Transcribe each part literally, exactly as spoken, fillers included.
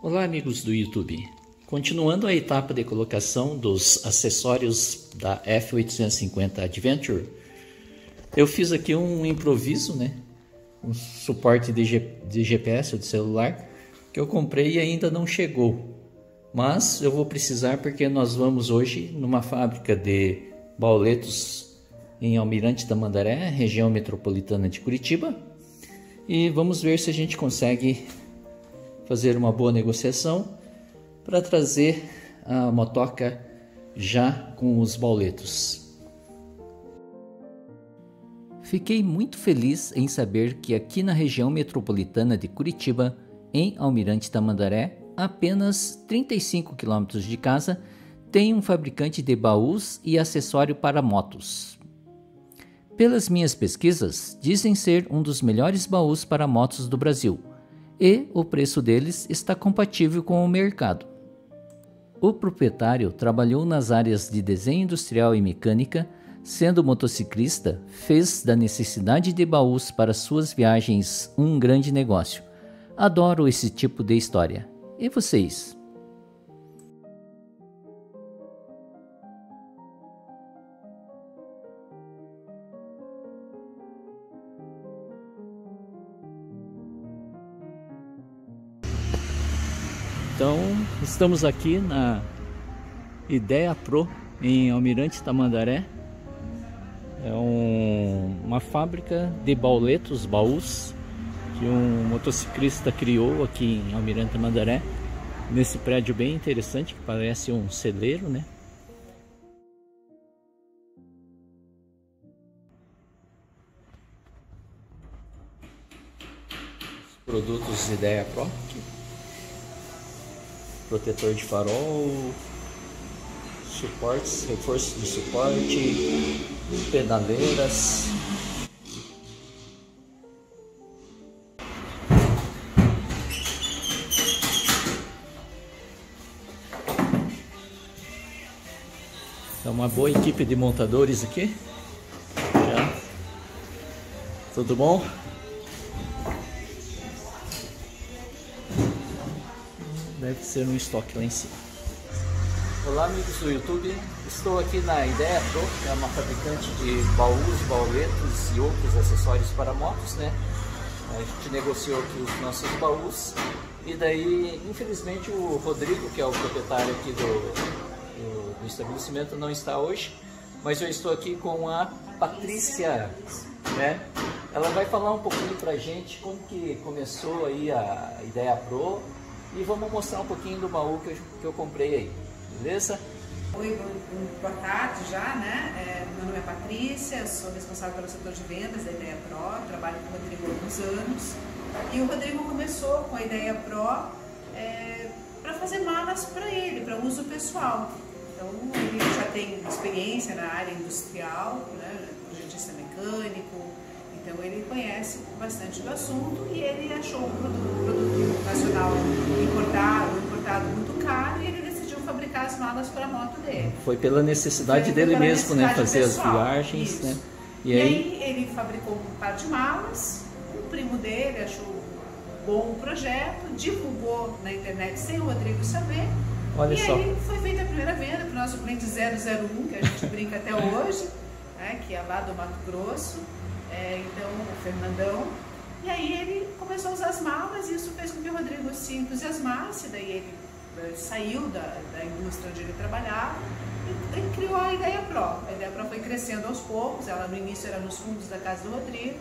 Olá amigos do YouTube, continuando a etapa de colocação dos acessórios da F oitocentos e cinquenta Adventure, eu fiz aqui um improviso, né? Um suporte de, G de G P S ou de celular que eu comprei e ainda não chegou, mas eu vou precisar porque nós vamos hoje numa fábrica de bauletos em Almirante Tamandaré, região metropolitana de Curitiba, e vamos ver se a gente consegue fazer uma boa negociação para trazer a motoca já com os bauletos. Fiquei muito feliz em saber que aqui na região metropolitana de Curitiba, em Almirante Tamandaré, apenas trinta e cinco quilômetros de casa, tem um fabricante de baús e acessório para motos. Pelas minhas pesquisas, dizem ser um dos melhores baús para motos do Brasil, e o preço deles está compatível com o mercado. O proprietário trabalhou nas áreas de desenho industrial e mecânica, sendo motociclista, fez da necessidade de baús para suas viagens um grande negócio. Adoro esse tipo de história. E vocês? Então, estamos aqui na IdeaPro em Almirante Tamandaré. É um, uma fábrica de bauletos, baús, que um motociclista criou aqui em Almirante Tamandaré, nesse prédio bem interessante, que parece um celeiro, né? Os produtos IdeaPro, protetor de farol, suportes, reforço de suporte, pedaleiras. É uma boa equipe de montadores aqui. Já. Tudo bom? Deve ser um estoque lá em cima. Olá amigos do YouTube, estou aqui na IdeaPro, que é uma fabricante de baús, bauletos e outros acessórios para motos, né? A gente negociou aqui os nossos baús e daí, infelizmente, o Rodrigo, que é o proprietário aqui do, do, do estabelecimento, não está hoje, mas eu estou aqui com a Patrícia, né? Ela vai falar um pouquinho pra gente como que começou aí a IdeaPro e vamos mostrar um pouquinho do baú que eu, que eu comprei aí. Beleza? Oi, boa tarde já, né? É, meu nome é Patrícia, sou responsável pelo setor de vendas da IdeaPro, trabalho com o Rodrigo há alguns anos. E o Rodrigo começou com a IdeaPro é, para fazer malas para ele, para uso pessoal. Então, ele já tem experiência na área industrial, né? Projetista mecânico, então ele conhece bastante do assunto e ele achou um produto, um produto nacional importado, importado muito caro, e ele fabricar as malas para a moto dele. Foi pela necessidade Foi dele pela mesmo, necessidade né? Fazer pessoal, as viagens, isso. né? E, e aí... aí ele fabricou um par de malas, o primo dele achou bom o projeto, divulgou na internet sem o Rodrigo saber. Olha e só. Aí foi feita a primeira venda para o nosso cliente zero zero um, que a gente brinca até hoje, né? Que é lá do Mato Grosso, é, então o Fernandão. E aí ele começou a usar as malas e isso fez com que o Rodrigo se entusiasmasse, daí ele saiu da, da indústria onde ele trabalhava e, e criou a IdeaPro. A IdeaPro foi crescendo aos poucos, ela no início era nos fundos da casa do Rodrigo,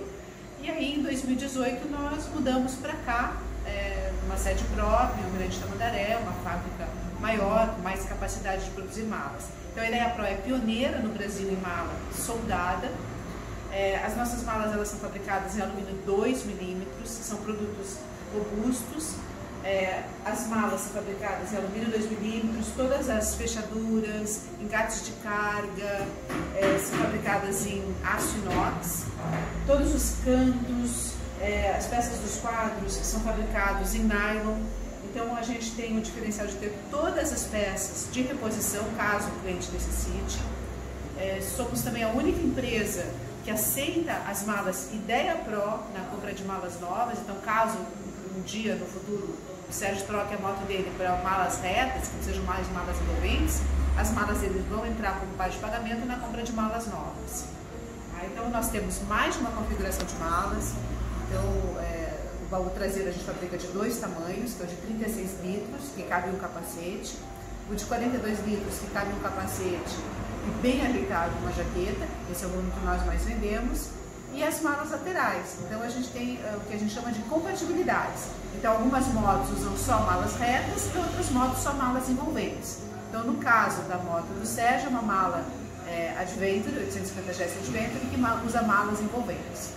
e aí em dois mil e dezoito nós mudamos para cá, é, uma sede própria, um grande Tamandaré, uma fábrica maior, com mais capacidade de produzir malas. Então a IdeaPro é pioneira no Brasil em mala soldada, é, as nossas malas elas são fabricadas em alumínio dois milímetros, são produtos robustos. É, as malas fabricadas em alumínio dois milímetros, todas as fechaduras, engates de carga, é, são fabricadas em aço inox, todos os cantos, é, as peças dos quadros são fabricados em nylon. Então a gente tem o diferencial de ter todas as peças de reposição, caso o cliente necessite. É, somos também a única empresa que aceita as malas IdeaPro na compra de malas novas, então caso o um dia no futuro o Sérgio troque a moto dele para malas retas, que não sejam mais malas envolventes, as malas dele vão entrar como parte de pagamento na compra de malas novas. Tá? Então nós temos mais de uma configuração de malas. Então é, o baú traseiro a gente fabrica de dois tamanhos, que é o de trinta e seis litros, que cabe um capacete, o de quarenta e dois litros, que cabe um capacete e bem habitado uma jaqueta, esse é o volume que nós mais vendemos, e as malas laterais. Então a gente tem uh, o que a gente chama de compatibilidades. Então algumas motos usam só malas retas e outras motos só malas envolventes. Então no caso da moto do Sérgio é uma mala é, Adventure, oitocentos e cinquenta G S Adventure, que usa malas envolventes.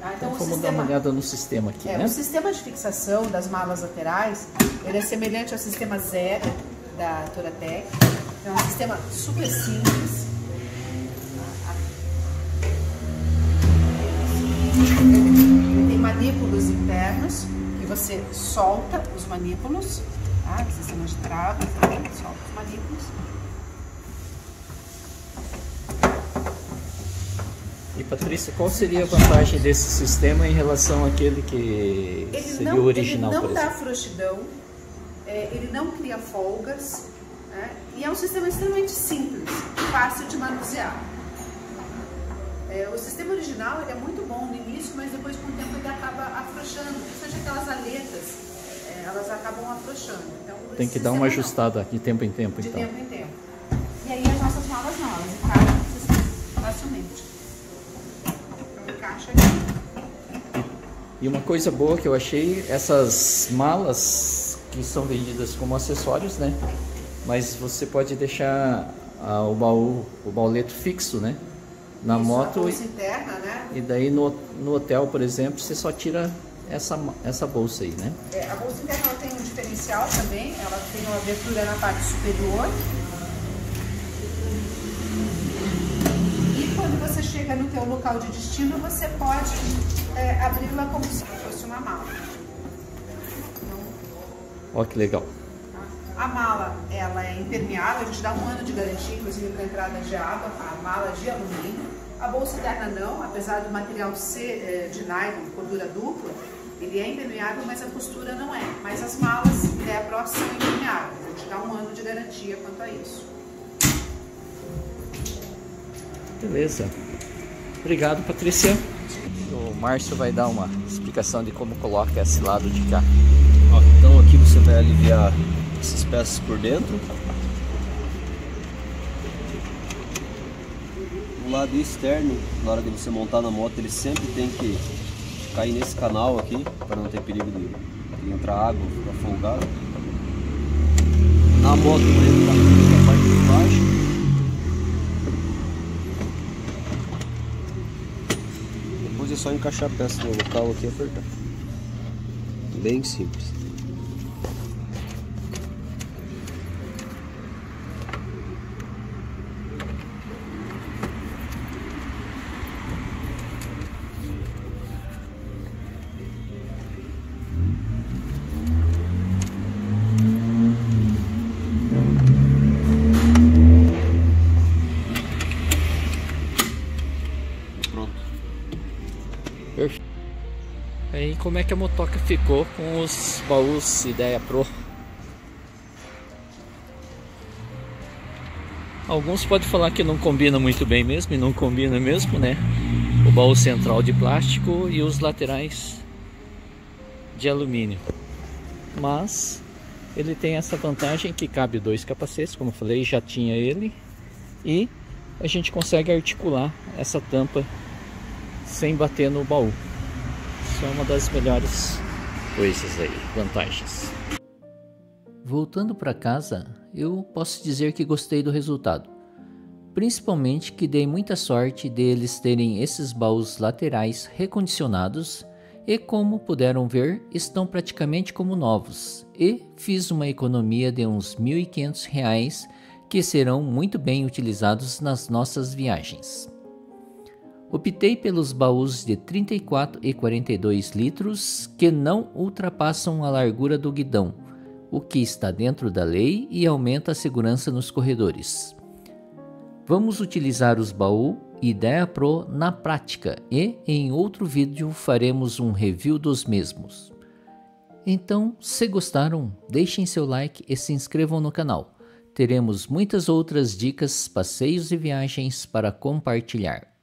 Tá? Então, então vamos sistema, dar uma olhada no sistema aqui, é, né? O sistema de fixação das malas laterais, ele é semelhante ao sistema Zero da Toratec. Então é um sistema super simples. Ele tem manípulos internos, que você solta os manípulos, tá? O sistema de trava, você solta os manípulos. E Patrícia, qual seria a vantagem desse sistema em relação àquele que ele seria não, o original? Ele não dá frouxidão, é, ele não cria folgas, né? E é um sistema extremamente simples, fácil de manusear. É, o sistema original ele é muito bom no início, mas depois com o tempo ele acaba afrouxando, principalmente aquelas aletas, é, elas acabam afrouxando. Então, tem que dar uma ajustada não. de tempo em tempo. De então. tempo em tempo. E aí as nossas malas não, elas encaixam facilmente. Então encaixa aqui. E uma coisa boa que eu achei, essas malas que são vendidas como acessórios, né? Mas você pode deixar ah, o baú, o bauleto fixo, né? Na Isso, moto interna, né? E daí no, no hotel, por exemplo, você só tira essa, essa bolsa aí, né? É, a bolsa interna ela tem um diferencial também, ela tem uma abertura na parte superior. E quando você chega no teu local de destino, você pode é, abri-la como se fosse uma mala. Ó, que legal. A mala, ela é impermeável, a gente dá um ano de garantia, inclusive para entrada de água, a mala de alumínio. A bolsa interna não, apesar do material ser de nylon, cordura dupla, ele é impermeável, mas a costura não é. Mas as malas IdeaPro são impermeáveis, a gente dá um ano de garantia quanto a isso. Beleza. Obrigado, Patrícia. O Márcio vai dar uma explicação de como coloca esse lado de cá. Ó, então aqui você vai aliviar essas peças por dentro. O lado externo, na hora de você montar na moto, ele sempre tem que cair nesse canal aqui, para não ter perigo de, de entrar água, ficar folgado. Na moto, por exemplo, na parte de baixo. Depois é só encaixar a peça no local aqui e apertar. Bem simples. E como é que a motoca ficou com os baús IdeaPro? Alguns podem falar que não combina muito bem mesmo, e não combina mesmo, né? O baú central de plástico e os laterais de alumínio. Mas ele tem essa vantagem que cabe dois capacetes, como eu falei, já tinha ele. E a gente consegue articular essa tampa sem bater no baú. Isso é uma das melhores coisas aí, vantagens. Voltando para casa, eu posso dizer que gostei do resultado. Principalmente que dei muita sorte deles terem esses baús laterais recondicionados e, como puderam ver, estão praticamente como novos. E fiz uma economia de uns mil e quinhentos reais que serão muito bem utilizados nas nossas viagens. Optei pelos baús de trinta e quatro e quarenta e dois litros que não ultrapassam a largura do guidão, o que está dentro da lei e aumenta a segurança nos corredores. Vamos utilizar os baús IdeaPro na prática e em outro vídeo faremos um review dos mesmos. Então, se gostaram, deixem seu like e se inscrevam no canal. Teremos muitas outras dicas, passeios e viagens para compartilhar.